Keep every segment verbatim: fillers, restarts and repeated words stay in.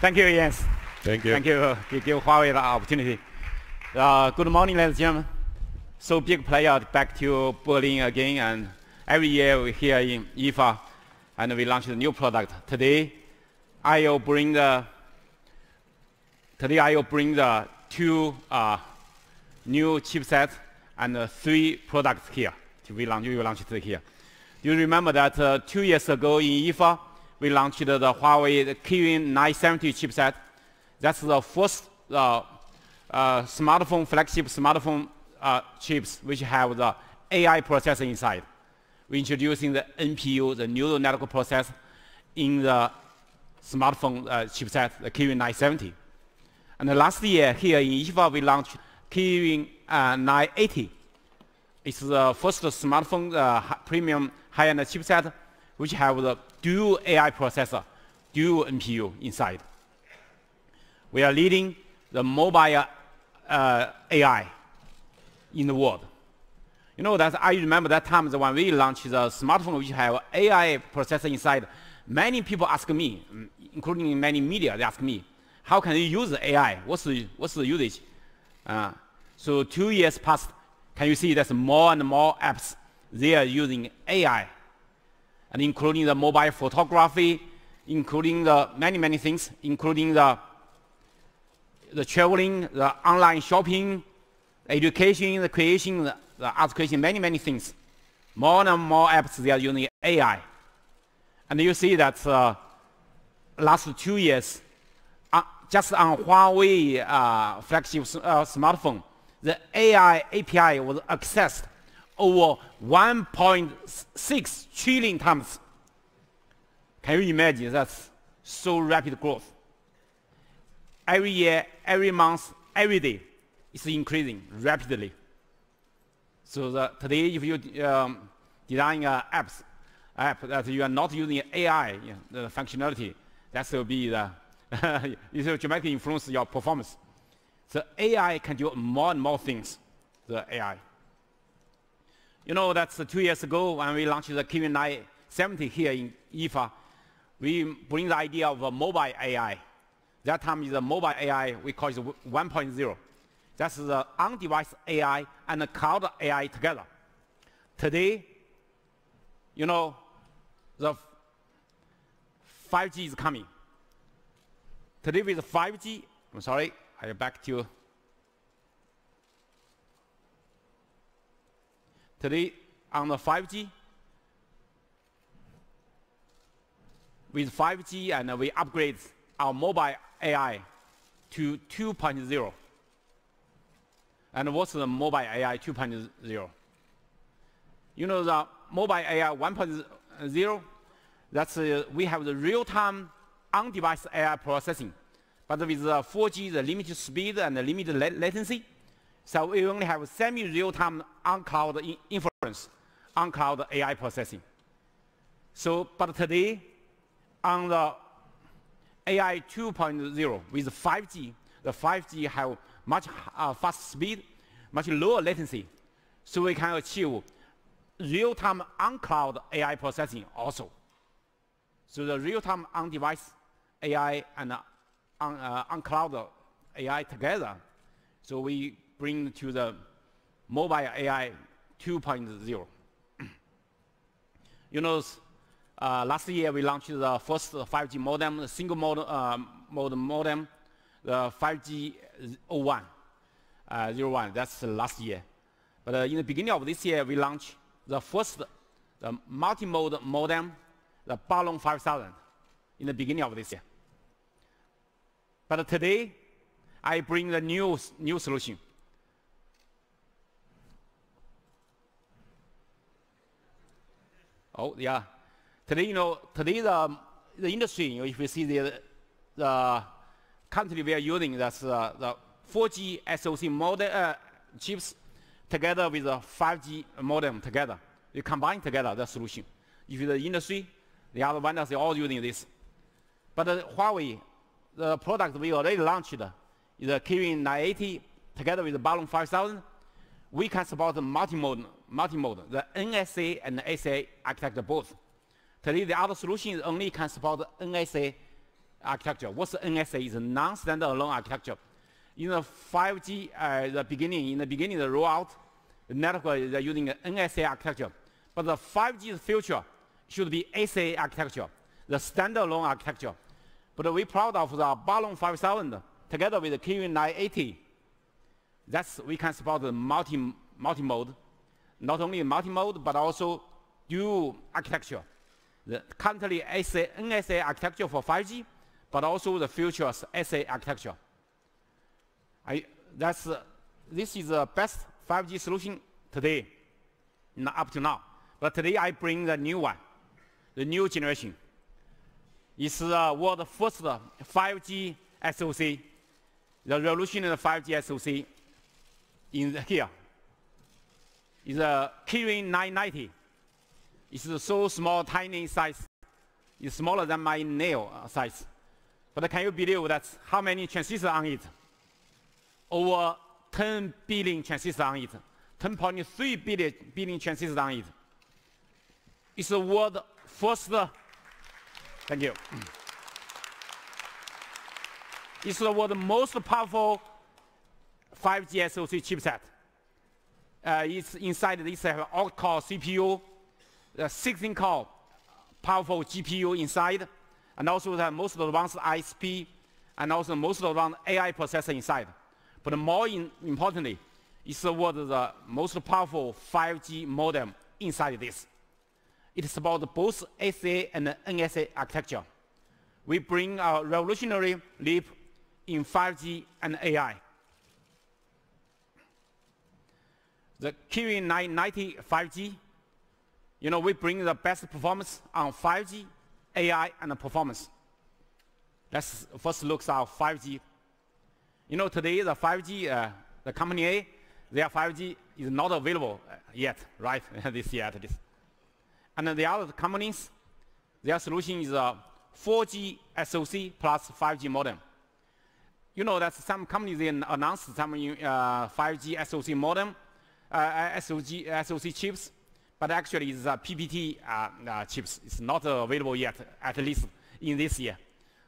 Thank you, Jens. Thank you. Thank you. Give, give Huawei the opportunity. Uh, good morning, ladies and gentlemen. So big player back to Berlin again, and every year we're here in I F A, and we launch a new product. Today, I will bring the. Today I will bring the two uh, new chipsets and uh, three products here. We launch, we launch it here. You remember that uh, two years ago in I F A, we launched uh, the Huawei Kirin nine seventy chipset. That's the first uh, uh, smartphone, flagship smartphone uh, chips which have the A I processor inside. We're introducing the N P U, the neural network process, in the smartphone uh, chipset, the Kirin nine seventy. And the last year here in I F A, we launched Kirin uh, nine eighty. It's the first smartphone uh, premium high-end chipset which have the dual A I processor, dual N P U inside. We are leading the mobile uh, A I in the world. You know that I remember that time when we launched the smartphone which have A I processor inside, many people ask me, including many media, they ask me, how can you use A I? What's the, what's the usage? Uh, so two years passed. Can you see there's more and more apps? They are using A I, and including the mobile photography, including the many, many things, including the, the traveling, the online shopping, education, the creation, the, the art creation, many, many things. More and more apps, they are using A I. And you see that uh, last two years, Uh, just on Huawei uh, flagship uh, smartphone, the A I A P I was accessed over one point six trillion times. Can you imagine? That's so rapid growth. Every year, every month, every day, it's increasing rapidly. So the, today, if you um, design an apps, app that you are not using A I you know, the functionality, that will be the it will dramatically influence your performance. So A I can do more and more things, the A I. You know, that's uh, two years ago when we launched the Kirin nine seventy here in I F A. We bring the idea of a mobile A I. That time is a mobile A I, we call it one point oh. That's the on-device A I and the cloud A I together. Today, you know, the five G is coming. Today with five G, I'm sorry, I'm back to you. Today on the five G, with five G and we upgrade our mobile A I to two point oh. And what's the mobile A I two point oh? You know the mobile A I one point oh, that's uh, we have the real-time on-device A I processing, but with uh, four G, the limited speed and the limited la latency, so we only have semi-real-time on-cloud in inference, on-cloud A I processing. So, but today, on the A I two point oh with five G, the five G have much uh, fast speed, much lower latency, so we can achieve real-time on-cloud A I processing also. So the real-time on-device A I and uh, on, uh, on cloud A I together, so we bring to the mobile A I two point oh. You know, uh, last year we launched the first five G modem, the single modem, uh, modem, modem the five G zero one. Uh, zero one, that's last year. But uh, in the beginning of this year, we launched the first the multi-mode modem, the Balong five thousand, in the beginning of this year. But today, I bring the new, new solution. Oh, yeah. Today, you know, today the, the industry, you know, if you see the, the country we are using, that's uh, the four G S O C modem, uh, chips together with the five G modem together. You combine together the solution. If the industry, the other vendors, they're all using this. But uh, Huawei, the product we already launched, uh, is the Kirin nine eighty together with the Balong five thousand. We can support the multi-mode, multi-mode, the N S A and the S A architecture both. Today, the other solution only can support the N S A architecture. What's N S A? It's a non-standalone architecture. In the five G, uh, the beginning, in the beginning, the rollout, the network is using the N S A architecture. But the five G future should be S A architecture, the standalone architecture. But we're proud of the Balong five thousand together with the Kirin nine eighty. That's, we can support the multi, multi-mode, not only multi-mode, but also dual architecture. The currently S A, N S A architecture for five G, but also the future S A architecture. I, that's, uh, this is the best five G solution today, not up to now. But today I bring the new one, the new generation. It's the uh, world's first uh, five G S O C, the revolutionary five G S O C in the, here. It's a Kirin nine ninety. It's so small, tiny size. It's smaller than my nail size. But can you believe that how many transistors on it? Over ten billion transistors on it. ten point three billion transistors on it. It's the world's first, uh, thank you. It's the world's most powerful five G S O C chipset. Uh, it's inside this have eight core C P U, the sixteen core powerful G P U inside, and also the most advanced I S P, and also most advanced A I processor inside. But more in, importantly, it's the world's the most powerful five G modem inside this. It supports both S A and N S A architecture. We bring a revolutionary leap in five G and A I. The Kirin nine ninety five G, you know, we bring the best performance on five G, A I, and performance. Let's first look at five G. You know, today the five G, uh, the company A, their five G is not available yet, right? This year at least. And the other companies, their solution is a four G S O C plus five G modem. You know that some companies they announced some uh, five G S O C modem. Uh, S O C, S O C chips, but actually it's uh, P P T uh, uh, chips. It's not uh, available yet, at least in this year.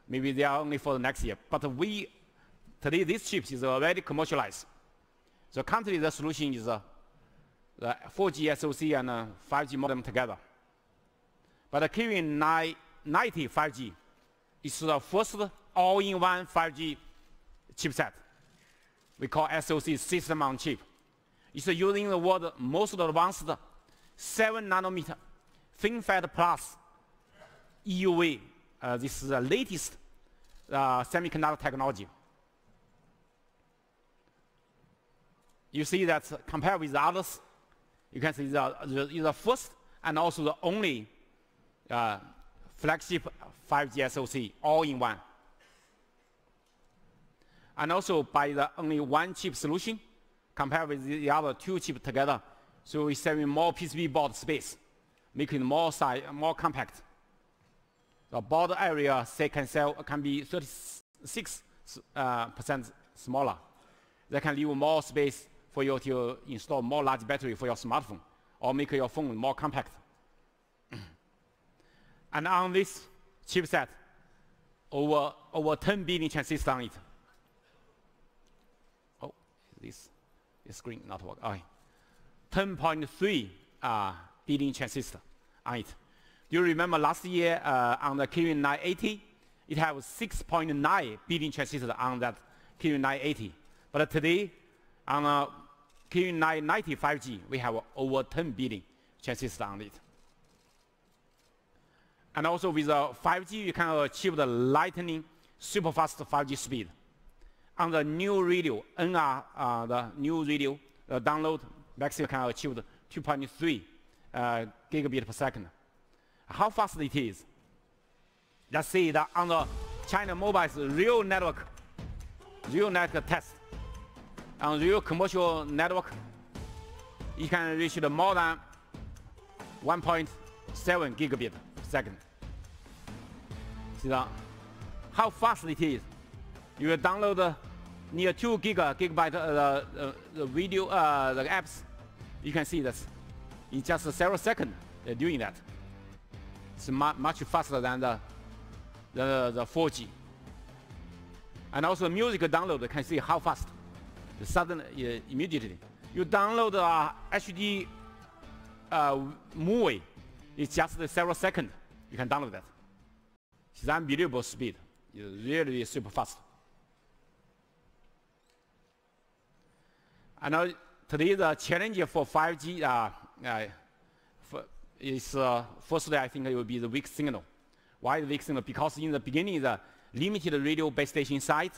Maybe they are only for the next year. But we, today this chip is already commercialized. So currently the solution is uh, the four G S O C and uh, five G modem together. But the Kirin nine ninety five G is the first all-in-one five G chipset. We call S O C system on chip. It's using the world's most advanced seven nanometer FinFET plus E U V. Uh, this is the latest uh, semiconductor technology. You see that compared with others, you can see the, the, the first and also the only uh, flagship five G S O C all-in-one. And also by the only one chip solution, compared with the other two chips together. So we're saving more P C B board space, making more size, more compact. The board area say, can, sell, can be thirty-six percent uh, smaller. That can leave more space for you to install more large battery for your smartphone or make your phone more compact. And on this chipset, over, over ten billion transistors on it. Oh, this. The screen not working. Okay. ten point three uh, billion transistors on it. Do you remember last year uh, on the Kirin nine eighty? It has six point nine billion transistors on that Kirin nine eighty. But today, on uh, Kirin nine ninety five G, we have over ten billion transistors on it. And also with uh, five G, you can achieve the lightning super fast five G speed. On the new radio, N R, uh, the new radio, the download maximum can achieve two point three uh, gigabit per second. How fast it is? Let's see that on the China Mobile's real network, real network test, on real commercial network, it can reach the more than one point seven gigabit per second. See that? How fast it is? You will download uh, near two giga, gigabyte uh, the, uh, the video, uh, the apps. You can see this in just several seconds. They're doing that. It's mu much faster than the, the the four G. And also music download can see how fast. Sudden, uh, immediately. You download a H D uh, movie, it's just several seconds. You can download that. It's unbelievable speed. It's really super fast. And now today the challenge for five G uh, uh, for is uh, firstly I think it will be the weak signal. Why the weak signal? Because in the beginning the limited radio base station size,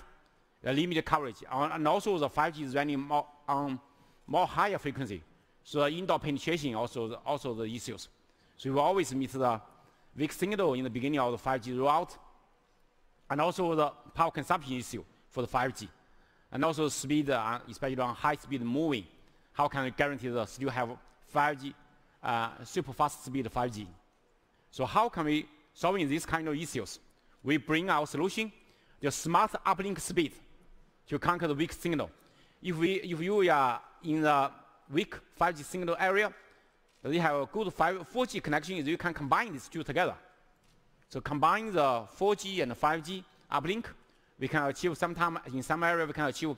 the limited coverage, uh, and also the five G is running more on um, more higher frequency. So the indoor penetration also the, also the issues. So you always meet the weak signal in the beginning of the five G rollout, and also the power consumption issue for the five G, and also speed, uh, especially on high-speed moving. How can we guarantee that still have five G uh, super fast speed five G? So how can we solving these kind of issues? We bring our solution, the smart uplink speed, to conquer the weak signal. If we, if you are in the weak five G signal area, they have a good four G connection. You can combine these two together. So combine the four G and five G uplink, we can achieve sometime in some area we can achieve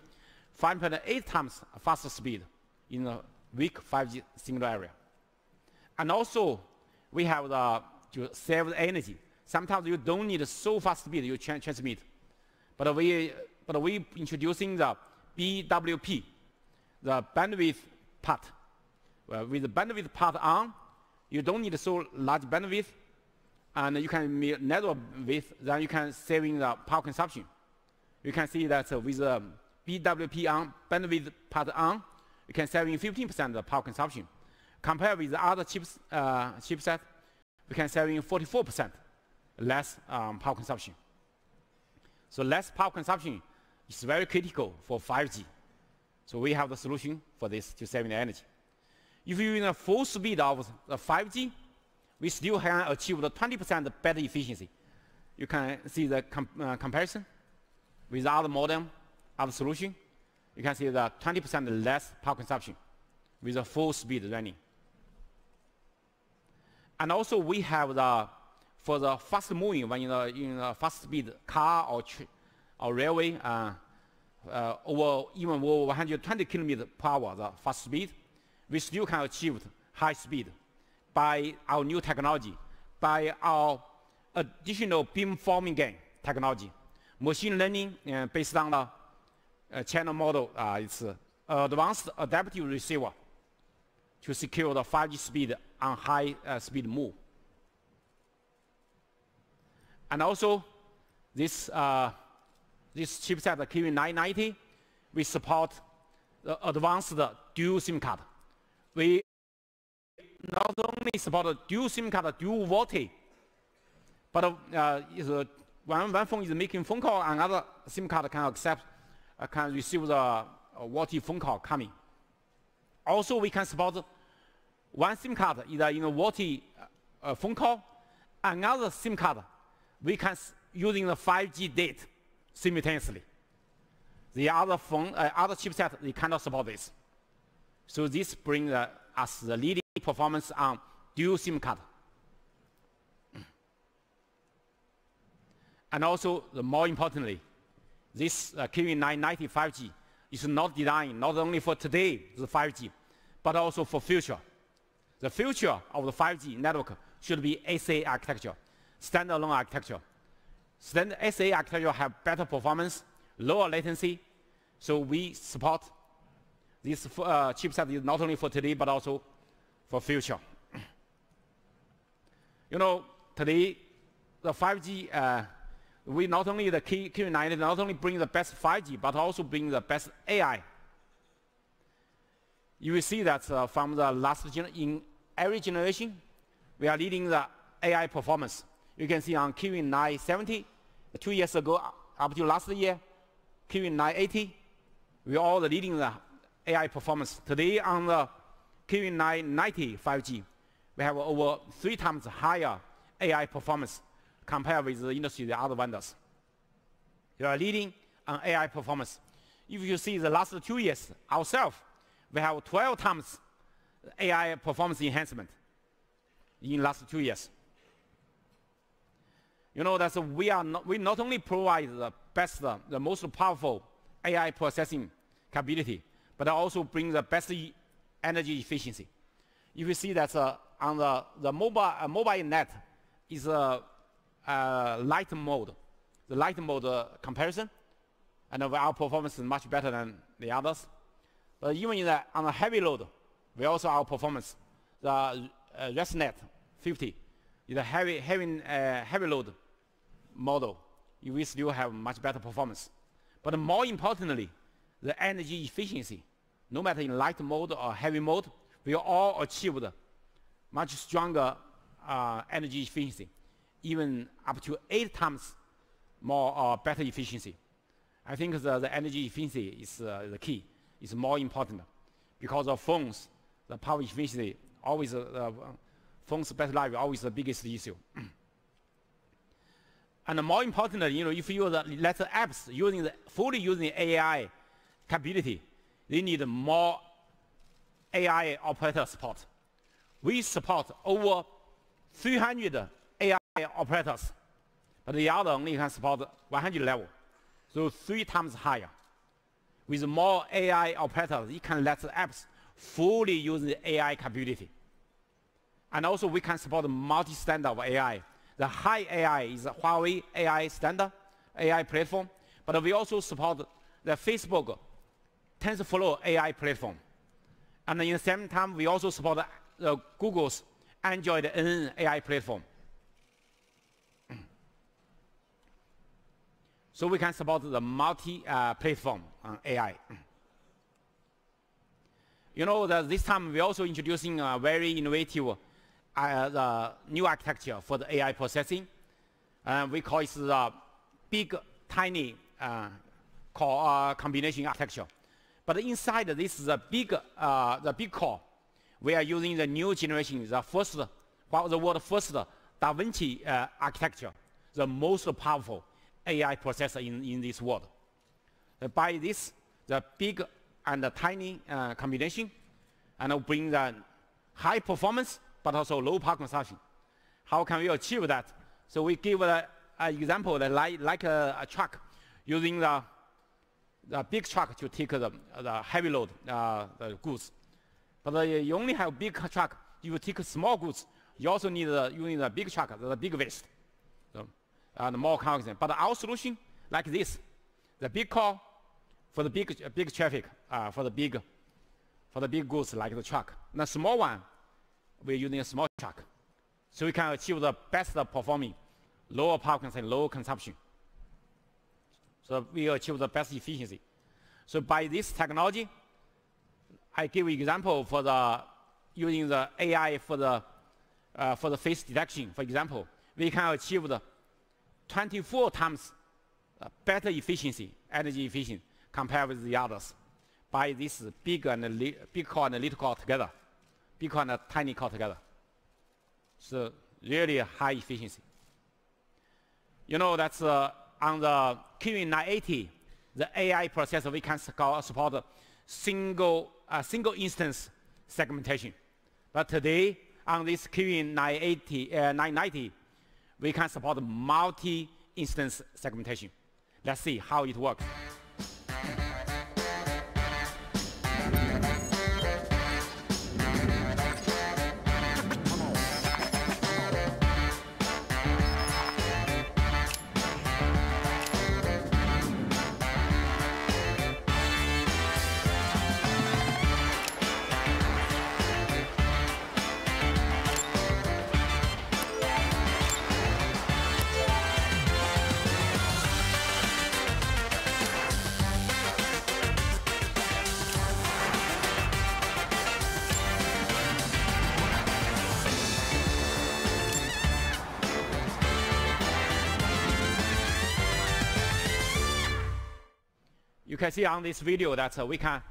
five point eight times faster speed in the weak five G signal area. And also we have the to save the energy. Sometimes you don't need so fast speed you tra transmit, but we but we introducing the B W P, the bandwidth part. Well, with the bandwidth part on, you don't need so large bandwidth, and you can make network width, then you can saving the power consumption. You can see that with the B W P on, bandwidth part on, you can save fifteen percent of the power consumption. Compared with the other chips, uh, chipset, we can save forty-four percent less um, power consumption. So less power consumption is very critical for five G. So we have the solution for this to save the energy. If you're in a full speed of the five G, we still can achieve the twenty percent better efficiency. You can see the com uh, comparison with other modem, other solution. You can see the twenty percent less power consumption with a full speed running. And also we have the, for the fast moving, when in a, in a fast speed car or, or railway, uh, uh, over even over one hundred twenty kilometers per hour, the fast speed, we still can achieve high speed by our new technology, by our additional beamforming gain technology. Machine learning uh, based on the uh, channel model, uh, it's uh, advanced adaptive receiver to secure the five G speed on high uh, speed move. And also this, uh, this chipset, the Kirin nine ninety, we support the advanced dual SIM card. We not only support a dual SIM card, a dual VoLTE, but uh, is a, when one phone is making phone call, another SIM card can accept, uh, can receive the uh, VoLTE phone call coming. Also, we can support one SIM card either in a VoLTE uh, phone call, another SIM card we can s using the five G data simultaneously. The other phone, uh, other chipset, they cannot support this. So this brings uh, us the leading performance on dual SIM card. And also, the more importantly, this uh, Kirin nine ninety five G is not designed not only for today, the five G, but also for future. The future of the five G network should be S A architecture, standalone architecture. Stand S A architecture have better performance, lower latency, so we support this uh, chipset is not only for today, but also for future. You know, today, the five G, uh, we not only the Kirin nine ninety, not only bring the best five G, but also bring the best A I. You will see that uh, from the last gen in every generation, we are leading the A I performance. You can see on Kirin nine seventy, two years ago, up to last year, Kirin nine eighty, we are all leading the A I performance. Today on the Kirin nine ninety five G, we have over three times higher A I performance compared with the industry, the other vendors. You are leading on A I performance. If you see the last two years, ourselves, we have twelve times A I performance enhancement in the last two years. You know that we are not, we not only provide the best, the most powerful A I processing capability, but also bring the best energy efficiency. If you see that uh, on the the mobile uh, mobile net is a uh, uh, light mode, the light mode uh, comparison, and our performance is much better than the others. But even in the, on the heavy load, we also our performance. The uh, ResNet fifty is a heavy heavy uh, heavy load model. We still have much better performance. But more importantly, the energy efficiency, no matter in light mode or heavy mode, we all achieved much stronger uh, energy efficiency, even up to eight times more uh, better efficiency. I think the, the energy efficiency is uh, the key. It's more important because of phones, the power efficiency always uh, uh, phones battery life always the biggest issue. And more importantly, you know, if you the, let the apps using the, fully using A I capability, they need more A I operator support. We support over three hundred A I operators, but the other only can support one hundred level, so three times higher. With more A I operators, you can let the apps fully use the A I capability. And also we can support multi-standard of A I. The high A I is the Huawei A I standard, A I platform, but we also support the Facebook TensorFlow A I platform. And in the same time, we also support the Google's Android N N A I platform. So we can support the multi-platform uh, uh, A I. You know that this time we're also introducing a very innovative uh, the new architecture for the A I processing. Uh, we call it the big, tiny uh, core uh, combination architecture. But inside this is a big, uh, the big core. We are using the new generation, the first, the world first Da Vinci uh, architecture, the most powerful A I processor in, in this world. Uh, by this, the big and the tiny uh, combination, and I'll bring the high performance, but also low power consumption. How can we achieve that? So we give an example that like, like a, a truck, using the, the big truck to take the, the heavy load uh, the goods. But uh, you only have big truck, you take small goods, you also need the, you need a big truck, the big waste. So, and more consumption. But our solution, like this, the big core, for the big, big traffic, uh, for the big, for the big goods like the truck. And the small one, we're using a small truck, so we can achieve the best performing, lower power consumption, low consumption. So we achieve the best efficiency. So by this technology, I give example for the using the A I for the uh, for the face detection. For example, we can achieve the twenty-four times better efficiency, energy efficiency, compared with the others, by this big and big core and little core together, big core and a tiny core together. So really high efficiency. You know that's uh, on the Kirin nine eighty, the A I processor we can support single uh, single instance segmentation. But today on this Kirin nine eighty, uh, nine ninety, we can support multi instance segmentation. Let's see how it works. You can see on this video that uh, we can,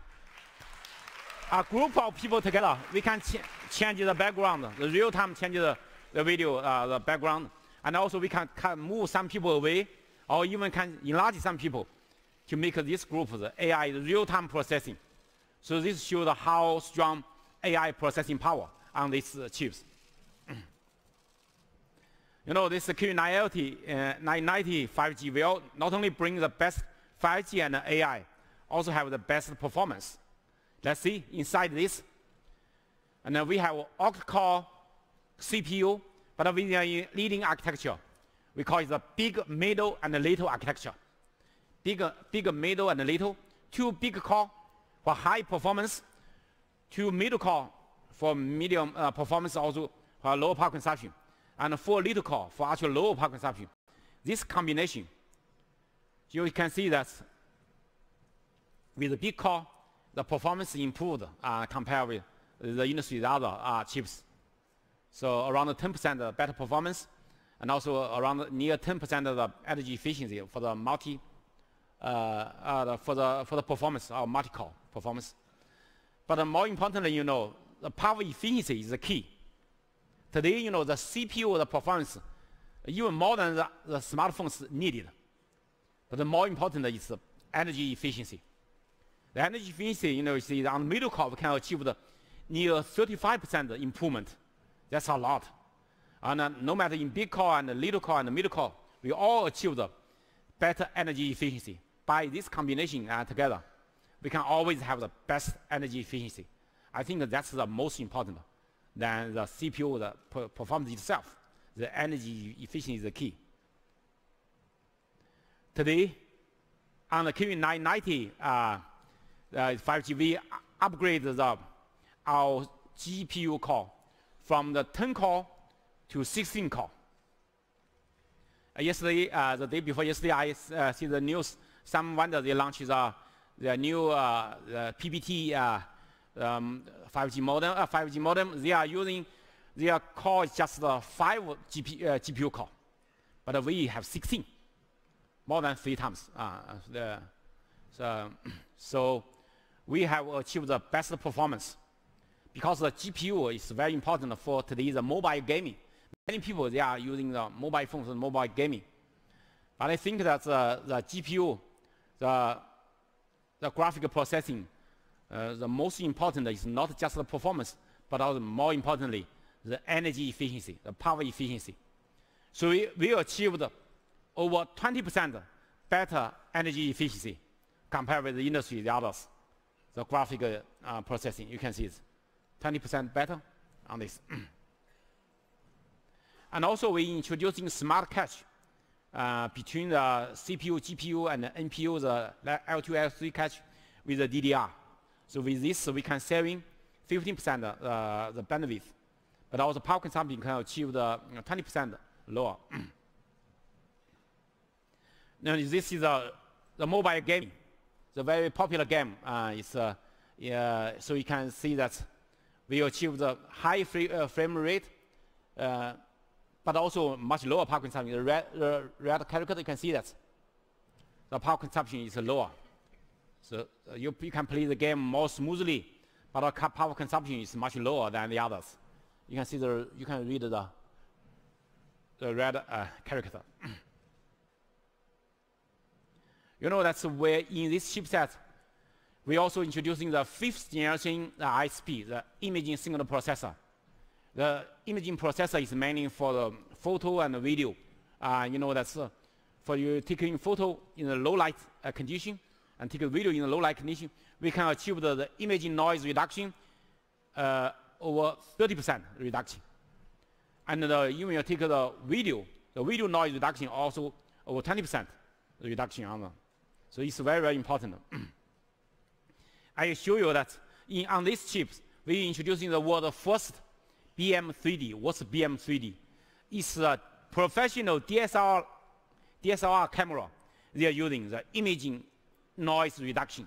a group of people together, we can ch change the background, the real time change the, the video, uh, the background, and also we can, can move some people away, or even can enlarge some people to make this group the A I real time processing. So this shows how strong A I processing power on these uh, chips. You know, this Kirin nine ninety five G will not only bring the best five G and A I, also have the best performance. Let's see inside this. And then we have octa-core C P U, but with a leading architecture. We call it the big, middle, and the little architecture. Big, big, middle, and little. Two big core for high performance. Two middle core for medium uh, performance, also for lower power consumption. And four little core for actual lower power consumption. This combination, you can see that with the big core, the performance improved uh, compared with the industry's other uh, chips. So around ten percent better performance, and also around near ten percent of the energy efficiency for the multi, uh, uh, for the for the performance or multi-core performance. But uh, more importantly, you know, the power efficiency is the key. Today, you know, the C P U, the performance, even more than the, the smartphones needed. But the more important is the energy efficiency. The energy efficiency, you know, you see on the middle core we can achieve the near thirty-five percent improvement. That's a lot. And uh, no matter in big core and the little core and the middle core, we all achieve the better energy efficiency. By this combination uh, together, we can always have the best energy efficiency. I think that that's the most important than the C P U, the performance itself. The energy efficiency is the key. Today, on the Kirin nine ninety uh, uh, five G, we upgrade the, our G P U core from the ten core to sixteen core. Uh, yesterday, uh, the day before yesterday, I uh, see the news. Some wonder they launched the, the new uh, the P P T uh, um, five G modem. Uh, five G modem. They are using their core is just the five G P, uh, G P U core, but uh, we have sixteen, more than three times. Uh, the, so, so we have achieved the best performance because the G P U is very important for today's mobile gaming. Many people, they are using the mobile phones and mobile gaming. But I think that the, the G P U, the, the graphic processing, uh, the most important is not just the performance, but also more importantly, the energy efficiency, the power efficiency. So we, we achieved over twenty percent better energy efficiency compared with the industry, the others. The graphic uh, processing, you can see it's twenty percent better on this. And also, we're introducing smart cache uh, between the C P U, G P U, and the N P U, the L two, L three cache with the D D R. So with this, we can save in fifteen percent uh, the bandwidth, but also power consumption can achieve the twenty percent lower. Now this is uh, the mobile game, the very popular game. Uh, it's, uh, yeah, so you can see that we achieve the high free, uh, frame rate. Uh, but also much lower power consumption. The red, uh, red caricature, you can see that. The power consumption is lower. So uh, you, you can play the game more smoothly, but our power consumption is much lower than the others. You can see the, you can read the, the red uh, caricature. You know, that's where in this chipset, we're also introducing the fifth generation uh, I S P, the imaging signal processor. The imaging processor is mainly for the photo and the video. Uh, you know, that's uh, for you taking photo in a low light uh, condition and take a video in a low light condition. We can achieve the, the imaging noise reduction uh, over thirty percent reduction. And the, you will take the video, the video noise reduction also over twenty percent reduction on them. So it's very, very important. I assure you that in, on these chips, we're introducing the world's first B M three D. What's B M three D? It's a professional D S L R, D S L R camera. They are using the imaging noise reduction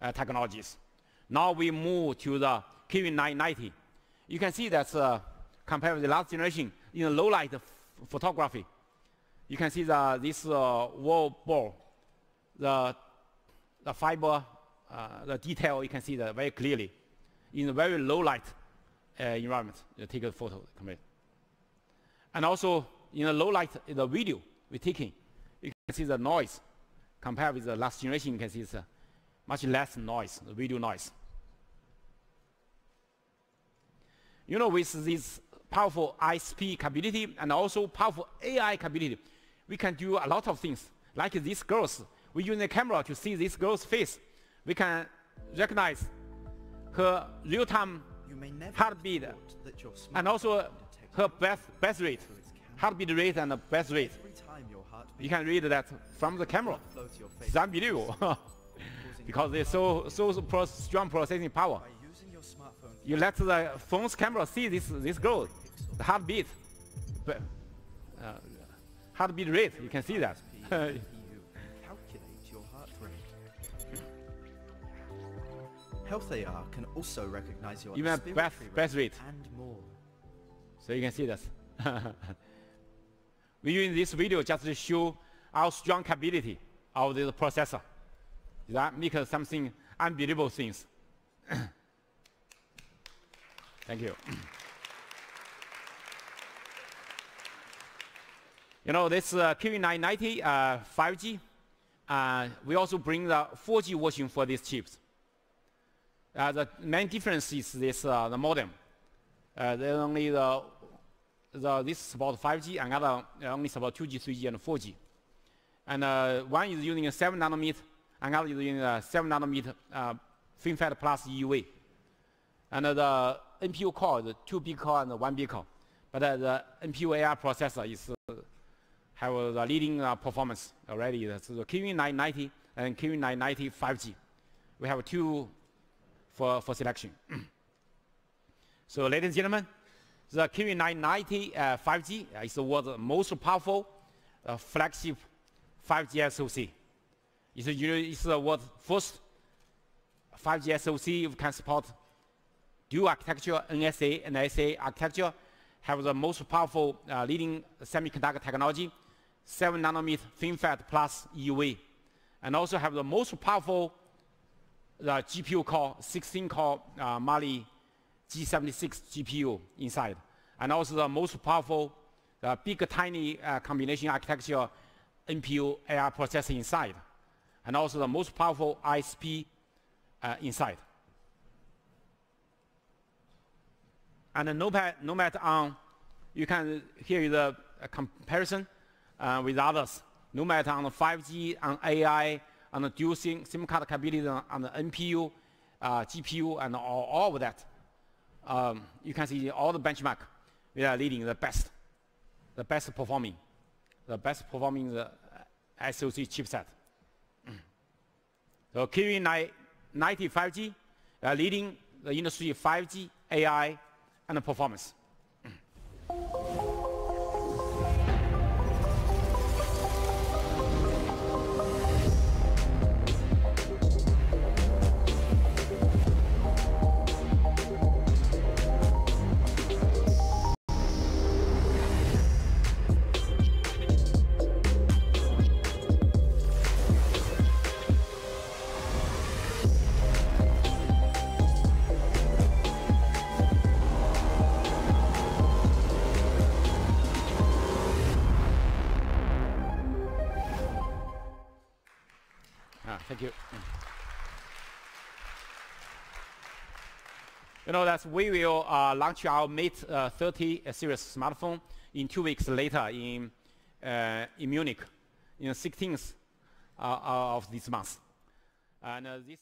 uh, technologies. Now we move to the Kirin nine ninety. You can see that uh, compared with the last generation, in the low light photography, you can see the, this uh, wall ball, the, the fiber, uh, the detail, you can see that very clearly in the very low light Uh, environment. You take a photo, commit. And also, in the low light, the video we're taking, you can see the noise. Compared with the last generation, you can see it's uh, much less noise, the video noise. You know, with these powerful I S P capability, and also powerful A I capability. We can do a lot of things, like these girls. We use the camera to see this girl's face. We can recognize her real-time heartbeat, and also her breath, breath rate, heartbeat rate and breath rate. You can read that from the camera. It's unbelievable, because there's so, so strong processing power. You let the phone's camera see this, this girl, the heartbeat, but, uh, heartbeat rate, you can see that. Health A R can also recognize your even breath, breath rate and more. So you can see that. We're using this video just to show our strong capability of the processor. That makes something unbelievable things. Thank you. You know, this uh, Kirin nine ninety uh, five G, uh, we also bring the four G version for these chips. Uh, the main difference is this, uh, the modem. Uh, there's only the, the, this support five G, another only support two G, three G, and four G. And uh, one is using a seven nanometer, another is using a seven nanometer uh, FinFET plus E U V. And uh, the N P U core, the two bit core and the one bit core. But uh, the N P U A R processor is uh, have uh, the leading uh, performance already. That's the Kirin nine ninety and Kirin nine ninety five G. We have two for, for selection. So ladies and gentlemen, the Kirin nine ninety uh, five G is the world's most powerful uh, flagship five G S O C. It's, it's the world's first five G S O C that can support dual architecture, N S A and S A architecture, have the most powerful uh, leading semiconductor technology, seven nanometer FinFET plus E U V, and also have the most powerful the G P U core, sixteen core uh, Mali G seventy-six G P U inside, and also the most powerful uh, big tiny uh, combination architecture N P U A R processor inside, and also the most powerful I S P uh, inside. And no, no matter on, you can hear the uh, comparison uh, with others. No matter on the five G, on A I, on the dual SIM, SIM card capability, on, on the N P U, uh, G P U, and all, all of that. Um, you can see all the benchmark. We are leading the best, the best performing, the best performing the S O C chipset. So Kirin nine ninety five G, uh, leading the industry five G, A I, and the performance. You know that we will uh, launch our Mate uh, thirty series smartphone in two weeks later in, uh, in Munich, in the sixteenth uh, of this month. And uh, this